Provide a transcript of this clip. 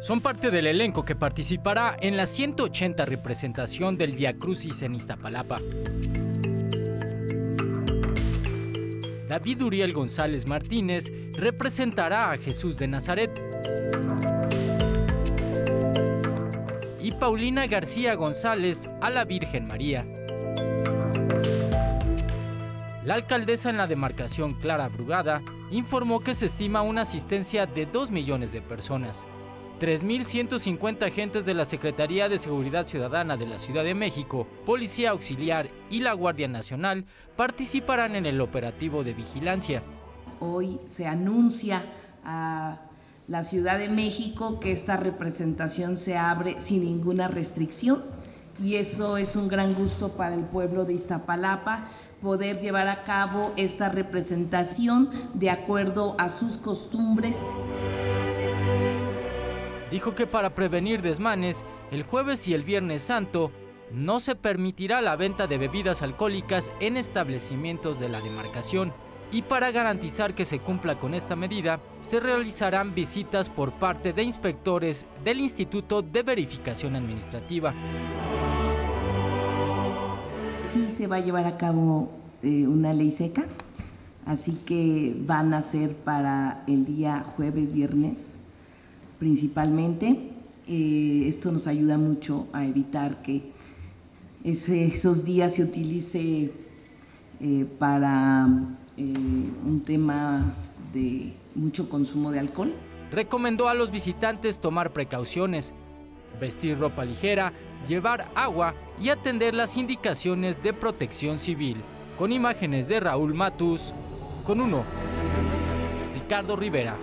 son parte del elenco que participará en la 180 representación del Viacrucis en Iztapalapa. David Uriel González Martínez representará a Jesús de Nazaret. Y Paulina García González a la Virgen María. La alcaldesa en la demarcación, Clara Brugada, informó que se estima una asistencia de 2 millones de personas. 3.150 agentes de la Secretaría de Seguridad Ciudadana de la Ciudad de México, Policía Auxiliar y la Guardia Nacional participarán en el operativo de vigilancia. Hoy se anuncia a la Ciudad de México que esta representación se abre sin ninguna restricción y eso es un gran gusto para el pueblo de Iztapalapa, poder llevar a cabo esta representación de acuerdo a sus costumbres. Dijo que para prevenir desmanes, el jueves y el viernes santo no se permitirá la venta de bebidas alcohólicas en establecimientos de la demarcación. Y para garantizar que se cumpla con esta medida, se realizarán visitas por parte de inspectores del Instituto de Verificación Administrativa. Sí se va a llevar a cabo una ley seca, así que van a ser para el día jueves, viernes. Principalmente, esto nos ayuda mucho a evitar que esos días se utilice para un tema de mucho consumo de alcohol. Recomendó a los visitantes tomar precauciones, vestir ropa ligera, llevar agua y atender las indicaciones de Protección Civil. Con imágenes de Raúl Matus, con uno, Ricardo Rivera.